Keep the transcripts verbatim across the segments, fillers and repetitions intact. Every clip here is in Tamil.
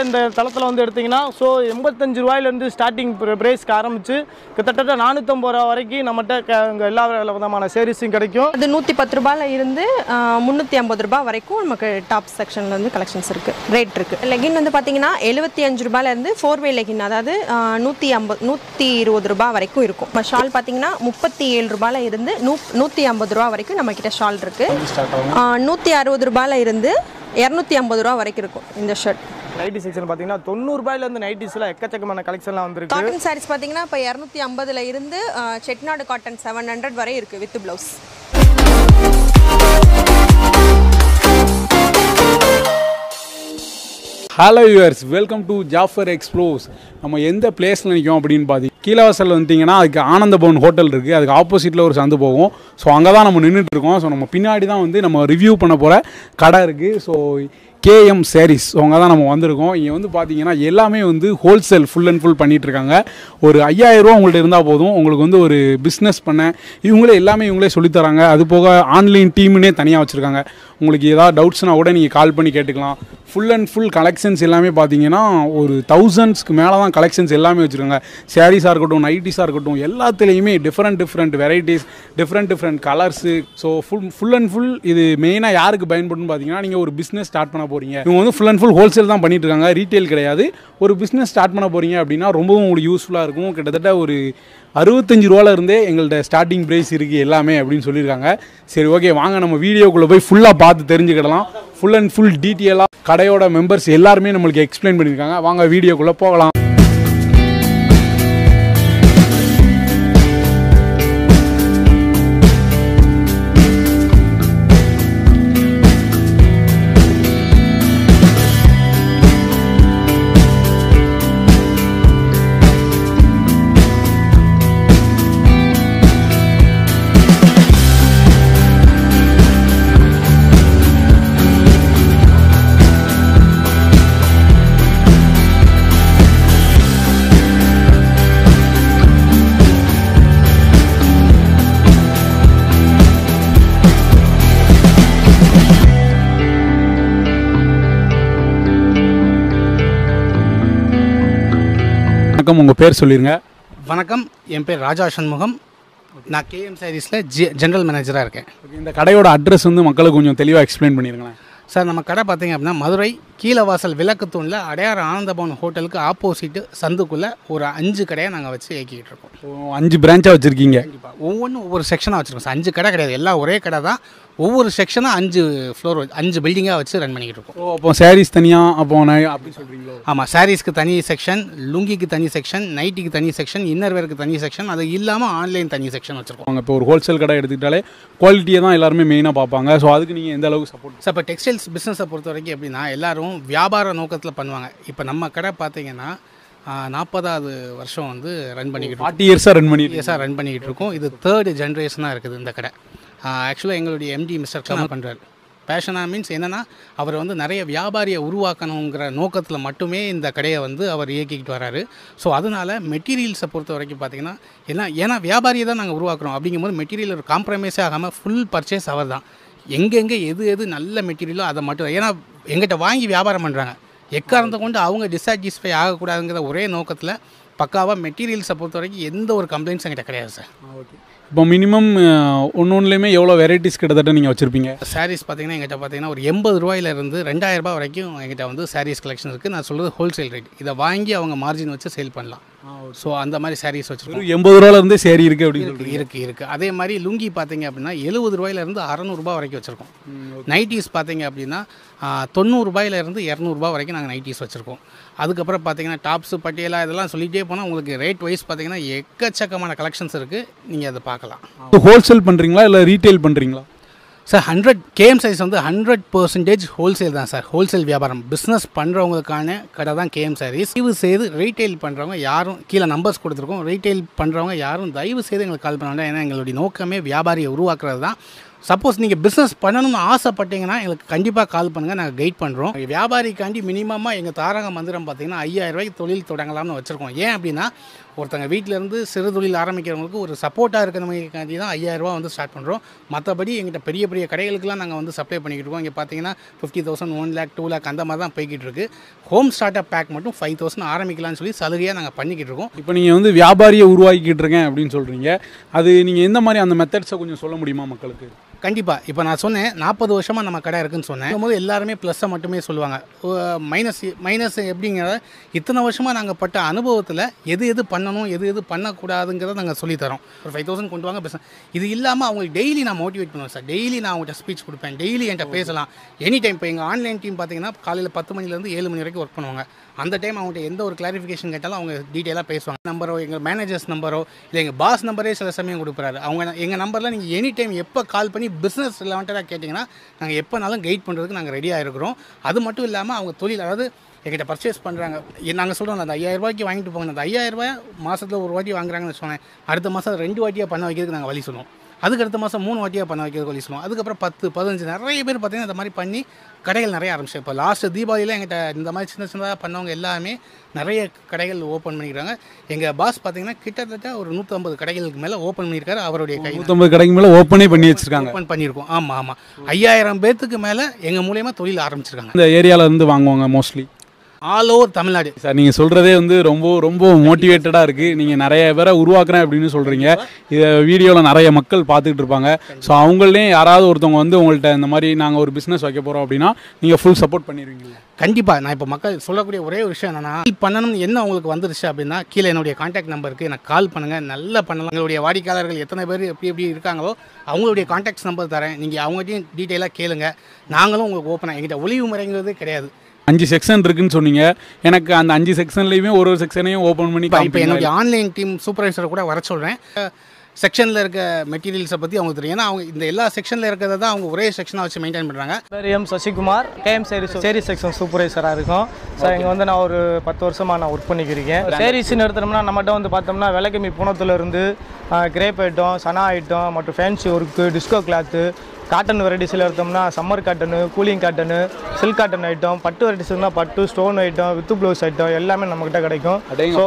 एण्पत्तु रूपये स्टार्टिंग प्राइस आरम्भिच्चु किट्टतट्ट नानूत्रू रूपा वरैक्कुम नम्मट्ट एल्ला विधमाना सीरीसुम किडैक्कुम अदु नूत्र पत्तु रूपायिल इरुंदु मुन्नूत्र ऐंपது रूपाय वरैक्कुम नमक्कु टॉप सेक्शनல இருந்து கலெக்ஷன்ஸ் இருக்கு ரேட் இருக்கு லெகின் வந்து பாத்தீங்கன்னா எழுபத்தி ஐந்து ரூபாயில இருந்து நான்கு வே லெகின் அதாவது நூற்று ஐம்பது நூற்று இருபது ரூபாய் வரைக்கும் இருக்கும் ஷால் பாத்தீங்கன்னா முப்பத்தி ஏழு ரூபாயில இருந்து நூற்று ஐம்பது ரூபாய் வரைக்கும் நம்ம கிட்ட ஷால் இருக்கு நூற்று அறுபது ரூபாயில இருந்து இருநூற்று ஐம்பது ரூபாய் வரைக்கும் இருக்கும் இந்த ஷர்ட் नाइटी सेक्शन பாத்தீங்கன்னா தொண்ணூறு ரூபாயில இருந்து நைட்டிஸ்ல எக்கச்சக்கமான கலெக்ஷன்லாம் வந்திருக்கு காட்டன் சாரீஸ் பாத்தீங்கன்னா இப்ப இருநூற்று ஐம்பது ல இருந்து செட்நாடு காட்டன் ஏழு நூறு வரை இருக்கு with blouse hello viewers welcome to Jafar explores நம்ம எந்த பிளேஸில் நிற்கும் அப்படின்னு பார்த்தி கீழவாசலில் வந்துட்டிங்கன்னா அதுக்கு ஆனந்த பவன் ஹோட்டல் இருக்குது அதுக்கு ஆப்போசிட்டில் ஒரு சந்து போகும் ஸோ அங்கே தான் நம்ம நின்றுட்டுருக்கோம் ஸோ நம்ம பின்னாடி தான் வந்து நம்ம ரிவ்யூ பண்ண போகிற கடை இருக்குது ஸோ கேஎம் சேரீஸ் அவங்க தான் நம்ம வந்திருக்கோம் இங்கே வந்து பார்த்தீங்கன்னா எல்லாமே வந்து ஹோல்சேல் ஃபுல் அண்ட் ஃபுல் பண்ணிகிட்ருக்காங்க ஒரு ஐயாயிரரூவா உங்கள்கிட்ட இருந்தால் போதும் உங்களுக்கு வந்து ஒரு பிஸ்னஸ் பண்ண இவங்களே எல்லாமே இவங்களே சொல்லித்தராங்க அது போக ஆன்லைன் டீமுன்னே தனியாக வச்சுருக்காங்க உங்களுக்கு ஏதாவது டவுட்ஸ்னால் கூட நீங்கள் கால் பண்ணி கேட்டுக்கலாம் ஃபுல் அண்ட் ஃபுல் கலெக்ஷன்ஸ் எல்லாமே பார்த்தீங்கன்னா ஒரு தௌசண்ட்ஸ்க்கு மேலே தான் கலெக்ஷன்ஸ் எல்லாமே வச்சுருக்காங்க சாரீஸாக இருக்கட்டும் நைட்டிஸாக இருக்கட்டும் எல்லாத்துலேயுமே different different varieties different different colours so full full and full இது மெயினாக யாருக்கு பயன்படும்னு பார்த்தீங்கன்னா நீங்கள் ஒரு பிஸ்னஸ் ஸ்டார்ட் பண்ண போகிறீங்க இவங்க வந்து ஃபுல் அண்ட் ஃபுல் ஹோல்சேல் தான் பண்ணிட்டு இருக்காங்க ரீட்டைல் கிடையாது ஒரு பிஸ்னஸ் ஸ்டார்ட் பண்ண போகிறீங்க அப்படின்னா ரொம்பவும் உங்களுக்கு யூஸ்ஃபுல்லாக இருக்கும் கிட்டத்தட்ட ஒரு அறுபத்தஞ்சு ரூபாலேருந்தே எங்கள்கிட்ட ஸ்டார்டிங் ப்ரைஸ் இருக்குது எல்லாமே அப்படின்னு சொல்லியிருக்காங்க சரி ஓகே வாங்க நம்ம வீடியோக்குள்ளே போய் ஃபுல்லாக பார்த்து தெரிஞ்சுக்கிடலாம் ஃபுல் அண்ட் ஃபுல் டீட்டெயிலாக கடையோட மெம்பர்ஸ் எல்லாருமே நம்மளுக்கு எக்ஸ்பிளைன் பண்ணியிருக்காங்க வாங்க வீடியோக்குள்ளே போகலாம் வணக்கம் உங்கள் பேர் சொல்லிடுங்க வணக்கம் என் பேர் ராஜா சண்முகம் நான் கேஎம் சீரீஸில் ஜி ஜென்ரல் மேனேஜராக இருக்கேன் இந்த கடையோட அட்ரஸ் வந்து மக்களுக்கு கொஞ்சம் தெளிவாக எக்ஸ்பிளைன் பண்ணியிருக்கேன் சார் நம்ம கடை பார்த்திங்க அப்படின்னா மதுரை கீழவாசல் விளக்குத்தூணில் அடையார் ஆனந்த பவன் ஹோட்டலுக்கு ஆப்போசிட்டு சந்துக்குள்ளே ஒரு அஞ்சு கடையை நாங்கள் வச்சு இயக்கிக்கிட்டு இருக்கோம் அஞ்சு பிரான்ச்சாக வச்சுருக்கீங்க கண்டிப்பாக ஒவ்வொன்றும் ஒவ்வொரு செக்ஷனாக வச்சுருக்கோம் சார் அஞ்சு கடை கிடையாது எல்லாம் ஒரே கடை தான் ஒவ்வொரு செக்ஷனாக அஞ்சு ஃப்ளோர் அஞ்சு பில்டிங்காக வச்சு ரன் பண்ணிக்கிட்டு இருக்கோம் ஓ அப்போ சாரீஸ் தனியாக அப்போ நான் அப்படி சொல்கிறீங்களோ ஆமாம் சாரீஸ்க்கு தனி செக்ஷன் லுங்கிக்கு தனி செக்ஷன் நைட்டிக்கு தனி செக்ஷன் இன்னர்வேருக்கு தனி செக்ஷன் அது இல்லாமல் ஆன்லைன் தனி செக்ஷன் வச்சுருக்கோம் அவங்க இப்போ ஒரு ஹோல்சேல் கடை எடுத்துக்கிட்டாலே குவாலிட்டியை தான் எல்லாருமே மெயினாக பார்ப்பாங்க ஸோ அதுக்கு நீங்கள் எந்த அளவுக்கு சப்போர்ட் சார் இப்போ டெக்ஸ்டைல்ஸ் பிஸ்னஸை பொறுத்த வரைக்கும் எப்படின்னா எல்லோரும் வியாபார நோக்கத்தில் பண்ணுவாங்க இப்போ நம்ம கடை பார்த்தீங்கன்னா நாற்பதாவது வருஷம் வந்து ரன் பண்ணிக்கிட்டு ஃபார்ட்டி இயர்ஸாக ரன் பண்ணி இயர்ஸாக ரன் பண்ணிக்கிட்டு இருக்கோம் இது தேர்ட் ஜென்ரேஷனாக இருக்குது இந்த கடை ஆக்சுவலாக எங்களுடைய எம்டி மிஸ்டர் கலாம் பண்ணுறாரு பேஷனாக மீன்ஸ் என்னென்னா அவர் வந்து நிறைய வியாபாரியை உருவாக்கணுங்கிற நோக்கத்தில் மட்டுமே இந்த கடையை வந்து அவர் இயக்கிக்கிட்டு வராரு ஸோ அதனால் மெட்டீரியல்ஸை பொறுத்த வரைக்கும் பார்த்திங்கன்னா எல்லாம் ஏன்னா வியாபாரியை தான் நாங்கள் உருவாக்குறோம் அப்படிங்கும்போது மெட்டீரியல் ஒரு காம்ப்ரமைஸே ஆகாமல் ஃபுல் பர்ச்சேஸ் அவர் தான் எங்கெங்கே எது எது நல்ல மெட்டீரியலோ அதை மட்டும் ஏன்னா எங்கிட்ட வாங்கி வியாபாரம் பண்ணுறாங்க எக்காரணத்தை கொண்டு அவங்க டிஸாட்டிஸ்ஃபை ஆகக்கூடாதுங்கிற ஒரே நோக்கத்தில் பக்காவாக மெட்டீரியல்ஸை பொறுத்த வரைக்கும் எந்த ஒரு கம்ப்ளைண்ட்ஸும் எங்கிட்ட கிடையாது சார் ஓகே இப்போ மினிமம் ஒன்று ஒன்றுலேயுமே எவ்வளோ வெரைட்டிஸ் கிட்டத்தட்ட நீங்கள் வச்சுருப்பீங்க சாரீஸ் பார்த்தீங்கன்னா எங்கிட்ட பார்த்தீங்கன்னா ஒரு எண்பது ரூபாயிலேருந்து ரெண்டாயிரம் ரூபாய் வரைக்கும் எங்கிட்ட வந்து சாரீஸ் கலெக்ஷன் இருக்குது நான் சொல்கிறது ஹோல்சேல் ரேட் இதை வாங்கி அவங்க மார்ஜின் வச்சு சேல் பண்ணலாம் ஸோ அந்த மாதிரி சாரீஸ் வச்சுருக்கோம் எண்பது ரூபாயிலேருந்து சேரி இருக்குது அப்படின்னு இருக்குது இருக்குது அதே மாதிரி லுங்கி பார்த்தீங்க அப்படின்னா எழுபது ரூபாயிலேருந்து அறநூறுபா வரைக்கும் வச்சுருக்கோம் நைட்டிஸ் பார்த்தீங்க அப்படின்னா தொண்ணூறு ரூபாயிலேருந்து இரநூறுபா வரைக்கும் நாங்கள் நைட்டிஸ் வச்சுருக்கோம் அதுக்கப்புறம் பார்த்தீங்கன்னா டாப்ஸு பட்டியலா இதெல்லாம் சொல்லிகிட்டே போனால் உங்களுக்கு ரேட் வைஸ் பார்த்தீங்கன்னா எக்கச்சக்கமான கலெக்ஷன்ஸ் இருக்குது நீங்கள் அதை பார்க்கலாம் ஹோல்சேல் பண்ணுறீங்களா இல்லை ரீட்டைல் பண்ணுறீங்களா சார் ஹண்ட்ரட் கேஎம் சைஸ் வந்து ஹண்ட்ரட் பர்சன்டேஜ் ஹோல்சேல் தான் சார் ஹோல்சேல் வியாபாரம் பிஸ்னஸ் பண்ணுறவங்களுக்கான கடை தான் கேஎம் சாரீஸ் தயவு செய்து ரீட்டைல் பண்ணுறவங்க யாரும் கீழே நம்பர்ஸ் கொடுத்துருக்கோம் ரீட்டைல் பண்ணுறவங்க யாரும் தயவு செய்து எங்களுக்கு கால் பண்ணாங்க ஏன்னா எங்களுடைய நோக்கமே வியாபாரியை உருவாக்குறது தான் சப்போஸ் நீங்கள் பிஸ்னஸ் பண்ணணும்னு ஆசைப்பட்டீங்கன்னா எங்களுக்கு கண்டிப்பாக கால் பண்ணுங்கள் நாங்கள் கைட் பண்ணுறோம் வியாபாரிக்காண்டி மினிமமாக எங்கள் தாரக மந்திரம் பார்த்தீங்கன்னா ஐயாயிரம் ரூபாய்க்கு தொழில் தொடங்கலாம்னு வச்சுருக்கோம் ஏன் அப்படின்னா ஒருத்தங்க வீட்ல இருந்து சிறு தொழில் ஆரம்பிக்கிறவங்களுக்கு ஒரு சப்போர்ட்டா இருக்கிற மாதிரி காண்டி தான் ஐயாயிரம் ரூபாய் வந்து ஸ்டார்ட் பண்றோம். மற்றபடி எங்கிட்ட பெரிய பெரிய கடைகளுக்குலாம் நாங்க வந்து சப்ளை பண்ணிக்கிட்டு இருக்கோம். இங்க பாத்தீங்கன்னா ஐம்பது thousand ஒரு லட்சம் இரண்டு லட்சம் அந்த மாதிரி தான் போய்கிட்டு இருக்கு. ஹோம் ஸ்டார்ட் அப் பேக் மட்டும் ஐந்து thousand ஆரம்பிக்கலாம்னு சொல்லி சலுகையா நாங்க பண்ணிக்கிட்டு இருக்கோம். இப்போ நீங்க வந்து வியாபாரியை உருவாக்கிட்டு இருக்கேன் அப்படினு சொல்றீங்க. அது நீங்க என்ன மாதிரி அந்த மெத்தட்ஸை கொஞ்சம் சொல்ல முடியுமா மக்களுக்கு? कंपा ना सोने नापद वर्षा नम कड़े एलेमें प्लस मटमें मैनस मैनस एपी इतने वर्षा ना पट अनुभव यद पड़नों पड़कूड़ा तरह और फैव तौस को इतनी डी ना मोटिवेट पड़े सर डी ना उनके स्पीच को डी एंट पेसल एनी टाइम आनलेन टीम पाती काले पत् मणी एल मणि वर्क पड़ा अंत टाइम एंत और क्लारिफिकेशन कटाला डीटेल पेसा नंबरों मैनेजर्स नंबरों बास् नंबर सब समय को नंबर एनी टाइम एल पड़ी பிசினஸ் ரிலேட்டடா கேட்டிங்கனா நாங்க எப்பனாலும் கைட் பண்றதுக்கு நாங்க ரெடியா இருக்கோம். அது மட்டும் இல்லாம அவங்க தொழில் அதாவது என்கிட்ட பர்ச்சேஸ் பண்ணுறாங்க நாங்கள் சொல்கிறோம் அந்த ஐயாயிரம் ரூபாய்க்கு வாங்கிட்டு போங்க. அந்த ஐயாயிரம் ரூபாய் மாதத்தில் ஒரு வாட்டி வாங்குறாங்கன்னு சொன்னேன். அடுத்த மாதம் ரெண்டு வாட்டியாக பண்ண வைக்கிறதுக்கு நாங்கள் வழி சொல்லுவோம். அதுக்கு அடுத்த மாதம் மூணு வாட்டியாக பண்ண வைக்கிறதுக்கு வழி சொல்லுவோம். அதுக்கப்புறம் பத்து பதினஞ்சு நிறைய பேர் பார்த்தீங்கன்னா இந்த மாதிரி பண்ணி கடைகள் நிறைய ஆரம்பிச்சு இப்போ லாஸ்ட்டு தீபாவளியில் எங்கிட்ட இந்த மாதிரி சின்ன சின்னதாக பண்ணவங்க எல்லாமே நிறைய கடைகள் ஓப்பன் பண்ணிக்கிறாங்க. எங்கள் பாஸ் பார்த்தீங்கன்னா கிட்டத்தட்ட ஒரு நூற்றி ஐம்பது கடைகளுக்கு மேலே ஓப்பன் பண்ணியிருக்காரு. அவருடைய கை நூற்றி ஐம்பது கடைக்கு மேலே ஓப்பனே பண்ணி வச்சுருக்காங்க. ஓப்பன் பண்ணியிருக்கோம். ஆமாம் ஆமாம் ஐயாயிரம் பேர்த்துக்கு மேலே எங்கள் மூலயமா தொழில் ஆரம்பிச்சிருக்காங்க. இந்த ஏரியாவிலேருந்து வாங்குவாங்க mostly all over Tamil Nadu. Sir நீங்கள் சொல்கிறதே வந்து ரொம்ப ரொம்ப மோட்டிவேட்டடாக இருக்குது. நீங்கள் நிறைய பேரை உருவாக்குறேன் அப்படின்னு சொல்கிறீங்க. இதை வீடியோவில் நிறைய மக்கள் பார்த்துக்கிட்டு இருப்பாங்க. ஸோ அவங்களையும் யாராவது ஒருத்தவங்க வந்து உங்கள்கிட்ட இந்த மாதிரி நாங்கள் ஒரு பிஸ்னஸ் வைக்க போகிறோம் அப்படின்னா நீங்கள் ஃபுல் சப்போர்ட் பண்ணிடுவீங்களா? கண்டிப்பாக. நான் இப்போ மக்கள் சொல்லக்கூடிய ஒரே விஷயம் என்னென்னா பண்ணணும் என்ன உங்களுக்கு வந்துருச்சு அப்படின்னா கீழே என்னுடைய காண்டாக்ட் நம்பருக்கு எனக்கு கால் பண்ணுங்கள். நல்லா பண்ணலாம். எங்களுடைய வாடிக்கையாளர்கள் எத்தனை பேர் எப்படி எப்படி இருக்காங்களோ அவங்களுடைய காண்டாக்ட்ஸ் நம்பர் தரேன். நீங்கள் அவங்ககிட்டையும் டீட்டெயிலாக கேளுங்க. நாங்களும் உங்களுக்கு ஓப்பனாக எங்கிட்ட ஒளிவு முறைங்கிறது கிடையாது. அஞ்சு செக்ஷன் இருக்குன்னு சொன்னீங்க. எனக்கு அந்த அஞ்சு செக்ஷன்லேயுமே ஒரு ஒரு செக்ஷனையும் ஓப்பன் பண்ணி இப்போ என்னுடைய ஆன்லைன் டீம் சூப்பர்வைசரை கூட வர சொல்கிறேன். செக்ஷனில் இருக்க மெட்டீரியல்ஸை பற்றி அவங்க தெரியும். ஏன்னா அவங்க இந்த எல்லா செக்ஷனில் இருக்கிறத தான் அவங்க ஒரே செக்ஷனாக வச்சு மெயின்டைன் பண்ணுறாங்க. Sir M Sasikumar KM sarees sarees section சூப்பர்வைசராக இருக்கும். சார் இங்கே வந்து நான் ஒரு பத்து வருஷமாக நான் ஒர்க் பண்ணிக்கிறேன். சேரீஸ்ன்னு எடுத்தோம்னா நம்மகிட்ட வந்து பார்த்தோம்னா விளக்கமி புணத்துலேருந்து கிரேப் ஐட்டம் சனா ஐட்டம் மற்றும் fancy work disco cloth cotton வெரைட்டிஸில் எடுத்தோம்னா summer cotton cooling cotton silk cotton item பட்டு வெரைட்டிஸ்னா பட்டு stone item with blouse item எல்லாமே நம்மகிட்ட கிடைக்கும். ஸோ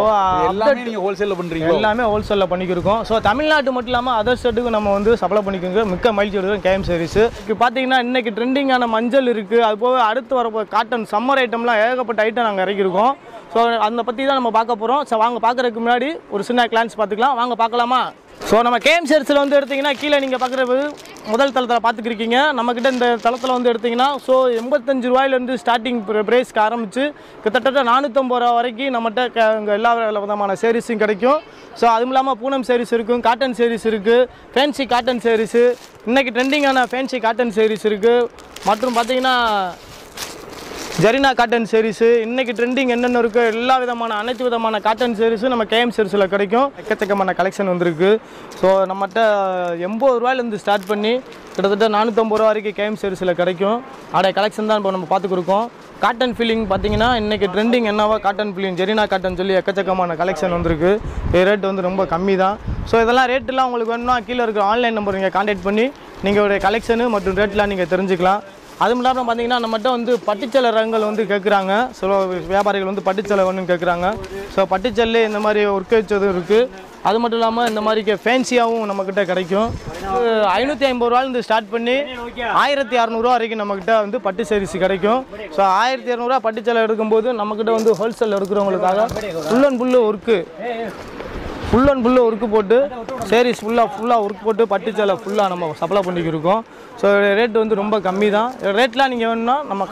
எல்லாமே நீங்கள் ஹோல்சேலில் பண்ணுறீங்க? எல்லாமே ஹோல்சேலில் பண்ணிக்கிருக்கோம். ஸோ தமிழ்நாட்டு மட்டும் இல்லாமல் அதர் ஸ்டேட்டுக்கு நம்ம வந்து சப்ளை பண்ணிக்கோங்க. மிக்க மகிழ்ச்சி எடுக்கிறோம் கேஎம் சீரீஸ். இப்போ பார்த்தீங்கன்னா இன்றைக்கி ட்ரெண்டிங்கான மஞ்சள் இருக்குது. அதுபோக அடுத்து வரப்போ காட்டன் சம்மர் ஐட்டம்லாம் ஏகப்பட்ட ஐட்டம் நாங்கள் இறக்கியிருக்கோம். ஸோ அந்த பற்றி தான் நம்ம பார்க்க போகிறோம். ஸோ வாங்க பார்க்குறதுக்கு முன்னாடி ஒரு சின்ன கிளான்ஸ் பார்த்துக்கலாம். வாங்க பார்க்கலாமா? ஸோ நம்ம கேஎம் சீரீஸில் வந்து எடுத்திங்கன்னா கீழே நீங்கள் பார்க்குறது முதல் தளத்தில் பார்த்துக்கிருக்கீங்க. நம்மக்கிட்ட இந்த தளத்தில் வந்து எடுத்திங்கன்னா ஸோ எண்பத்தஞ்சு ரூபாயிலேருந்து ஸ்டார்டிங் ப்ரைஸ்க்கு ஆரம்பித்து கிட்டத்தட்ட நானூற்றம்பது ரூபா வரைக்கும் நம்மகிட்ட இங்கே எல்லா விதமான சேரீஸும் கிடைக்கும். ஸோ அதுவும் இல்லாமல் பூனம் சேரீஸ் இருக்கும், காட்டன் சேரீஸ் இருக்குது, ஃபேன்சி காட்டன் சேரீஸு இன்றைக்கி ட்ரெண்டிங்கான ஃபேன்சி காட்டன் சேரீஸ் இருக்குது. மற்றும் பார்த்திங்கன்னா ஜரினா காட்டன் சேரீஸு இன்றைக்கி ட்ரெண்டிங் என்னென்ன இருக்குது எல்லா விதமான அனைத்து விதமான காட்டன் சேரீஸும் நம்ம கேஎம் சேரீஸில் கிடைக்கும். எக்கச்சக்கமான கலெக்ஷன் வந்திருக்கு. ஸோ நம்மகிட்ட எண்பது ரூபாயிலேருந்து ஸ்டார்ட் பண்ணி கிட்டத்தட்ட நானூற்றம்பது ரூபா வரைக்கும் கேஎம் சேரீஸில் கிடைக்கும். ஆடைய கலெக்ஷன் தான் இப்போ நம்ம பார்த்துக்கிருக்கோம். காட்டன் ஃபீலிங் பார்த்திங்கன்னா இன்றைக்கி ட்ரெண்டிங் என்னவோ காட்டன் ஃபீலிங் ஜெரினா காட்டன் சொல்லி எக்கச்சக்கமான கலெக்ஷன் வந்திருக்கு. ரேட் வந்து ரொம்ப கம்மி தான். ஸோ இதெல்லாம் ரேட்டெலாம் உங்களுக்கு வேணும்னா கீழே இருக்கிற ஆன்லைன் நம்பர் நீங்கள் கான்டாக்ட் பண்ணி நீங்களுடைய கலெக்ஷனு மற்றும் ரேட்டெலாம் நீங்கள் தெரிஞ்சுக்கலாம். அதுவும் இல்லாமல் பார்த்தீங்கன்னா நம்மகிட்ட வந்து பட்டுச்சேலை ரகங்கள் வந்து கேட்குறாங்க. ஸோ வியாபாரிகள் வந்து பட்டுச்சேலை ஒன்றுன்னு கேட்குறாங்க. ஸோ பட்டுச்சேலை இந்த மாதிரி ஒர்க் வச்சதும் இருக்குது. அது மட்டும் இல்லாமல் இந்த மாதிரி ஃபேன்சியாகவும் நம்மக்கிட்ட கிடைக்கும். ஐநூற்றி ஐம்பது ரூபாலேருந்து ஸ்டார்ட் பண்ணி ஆயிரத்தி அறநூறுவா வரைக்கும் நம்மக்கிட்ட வந்து பட்டு சேரீஸ் கிடைக்கும். ஸோ ஆயிரத்தி இரநூறுவா பட்டுச்சேலை எடுக்கும்போது நம்மக்கிட்ட வந்து ஹோல்சேல் எடுக்கிறவங்களுக்காக full and full work full and full work போட்டு சேரீஸ் ஃபுல்லாக ஃபுல்லாக ஒர்க் போட்டு பட்டுச்சேலை ஃபுல்லாக நம்ம சப்ளை பண்ணிக்கிருக்கோம். ஸோ ரேட் வந்து ரொம்ப கம்மி தான். ரேட்லாம் நீங்கள் வேணும்னா நம்ம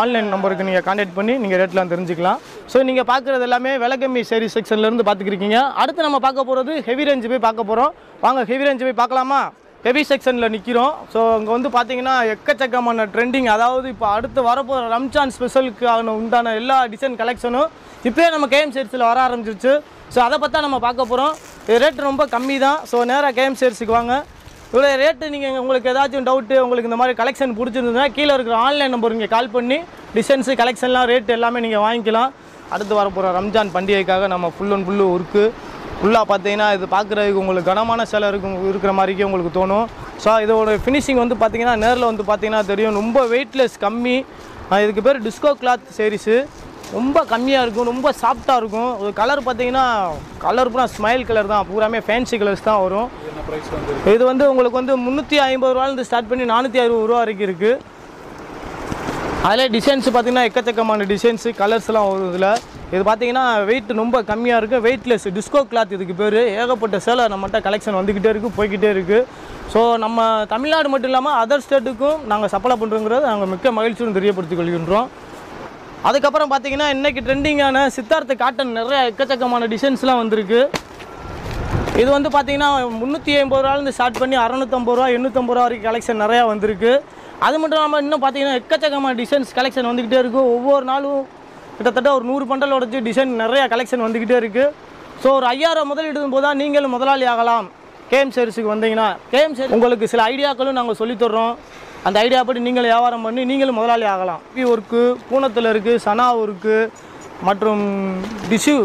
ஆன்லைன் நம்பருக்கு நீங்கள் கான்டாக்ட் பண்ணி நீங்கள் ரேட்லாம் தெரிஞ்சுக்கலாம். ஸோ நீங்கள் பார்க்குறது எல்லாமே விலகம்மி சேரீஸ் செக்ஷன்லேருந்து பார்த்துக்கிருக்கீங்க. அடுத்து நம்ம பார்க்க போகிறது ஹெவி ரேஞ்சு போய் பார்க்க போகிறோம். வாங்க ஹெவி ரேஞ்சு போய் பார்க்கலாமா? ஹெவி செக்ஷனில் நிற்கிறோம். ஸோ அங்கே வந்து பார்த்தீங்கன்னா எக்கச்சக்கமான ட்ரெண்டிங் அதாவது இப்போ அடுத்து வரப்போகிற ரம்ஜான் ஸ்பெஷலுக்கு உண்டான எல்லா டிசைன் கலெக்ஷனும் இப்போயே நம்ம கேஎம் சேரீஸில் வர ஆரம்பிச்சிருச்சு. ஸோ அதை பார்த்தா நம்ம பார்க்க போகிறோம். ரேட் ரொம்ப கம்மி தான். ஸோ நேராக கேஎம் சேரீஸுக்கு வாங்க. இவ்வளோ ரேட்டு நீங்கள் உங்களுக்கு ஏதாச்சும் டவுட்டு உங்களுக்கு இந்த மாதிரி கலெக்ஷன் பிடிச்சிருந்ததுன்னா கீழே இருக்கிற ஆன்லைன் நம்பர் இங்கே கால் பண்ணி டிசைன்ஸு கலெக்ஷன்லாம் ரேட்டு எல்லாமே நீங்கள் வாங்கிக்கலாம். அடுத்து வரப்போகிற ரம்ஜான் பண்டிகைக்காக நம்ம ஃபுல் அண்ட் ஃபுல்லு ஒர்க்கு ஃபுல்லாக பார்த்தீங்கன்னா இது பார்க்குறதுக்கு உங்களுக்கு கனமான சேலை இருக்கும் இருக்கிற மாதிரிக்கே உங்களுக்கு தோணும். ஸோ இதோட ஃபினிஷிங் வந்து பார்த்திங்கன்னா நேரில் வந்து பார்த்திங்கன்னா தெரியும். ரொம்ப வெயிட்லெஸ் கம்மி. இதுக்கு பேர் டிஸ்கோ கிளாத் சேரீஸு. ரொம்ப கம்மியா இருக்கும், ரொம்ப சாஃப்ட்டா இருக்கும். ஒரு கலர் பாத்தீங்கன்னா கலர் பூரா ஸ்மைல் கலர் தான், பூராமே ஃபேன்சி கலர்ஸ் தான் வரும். என்ன பிரைஸ் வந்து இது வந்து உங்களுக்கு வந்து முந்நூற்று ஐம்பது ரூபாயில இருந்து ஸ்டார்ட் பண்ணி நானூற்று அறுபது ரூபாய் வரைக்கும் இருக்கு. அதில் டிசைன்ஸ் பார்த்தீங்கன்னா எக்கச்சக்கமான டிசைன்ஸு கலர்ஸ்லாம் வரும். இதில் இது பார்த்தீங்கன்னா வெயிட் ரொம்ப கம்மியாக இருக்குது, வெயிட்லெஸ் டிஸ்கோ கிளாத் இதுக்கு பேர். ஏகப்பட்ட சேலை நம்மகிட்ட கலெக்ஷன் வந்துக்கிட்டே இருக்குது, போய்கிட்டே இருக்குது. ஸோ நம்ம தமிழ்நாடு மட்டும் இல்லாமல் அதர் ஸ்டேட்டுக்கும் நாங்கள் சப்ளை பண்ணுறோங்கிறத நாங்கள் மிக்க மகிழ்ச்சியும் தெரியப்படுத்திக் கொள்கின்றோம். அதுக்கப்புறம் பார்த்தீங்கன்னா இன்றைக்கி ட்ரெண்டிங்கான சித்தார்த்த காட்டன் நிறைய எக்கச்சக்கமான டிசைன்ஸ்லாம் வந்திருக்கு. இது வந்து பார்த்தீங்கன்னா முந்நூற்றி ஐம்பது ரூபாலேருந்து ஸ்டார்ட் பண்ணி அறநூற்றம்பது ரூபா எண்ணூற்றம்பது ரூபா வரைக்கும் கலெக்ஷன் நிறையா வந்திருக்கு. அது மட்டும் இல்லாமல் இன்னும் பார்த்தீங்கன்னா எக்கச்சக்கமான டிசைன்ஸ் கலெக்ஷன் வந்துக்கிட்டே இருக்குது. ஒவ்வொரு நாளும் கிட்டத்தட்ட ஒரு நூறு பண்டலோட டிசைன் நிறையா கலெக்ஷன் வந்துக்கிட்டே இருக்குது. ஸோ ஒரு ஐயாயிரம் முதலிடும் போது தான் நீங்களும் முதலாளி ஆகலாம். கேஎம் சேரிஸுக்கு வந்தீங்கன்னா கேஎம் சேரி உங்களுக்கு சில ஐடியாக்களும் நாங்கள் சொல்லித்தர்றோம். அந்த ஐடியா படி நீங்கள் வியாபாரம் பண்ணி நீங்களும் முதலாளி ஆகலாம். பி ஒர்க்கு பூனத்தில் இருக்குது, சனா ஒர்க்கு, மற்றும் tissue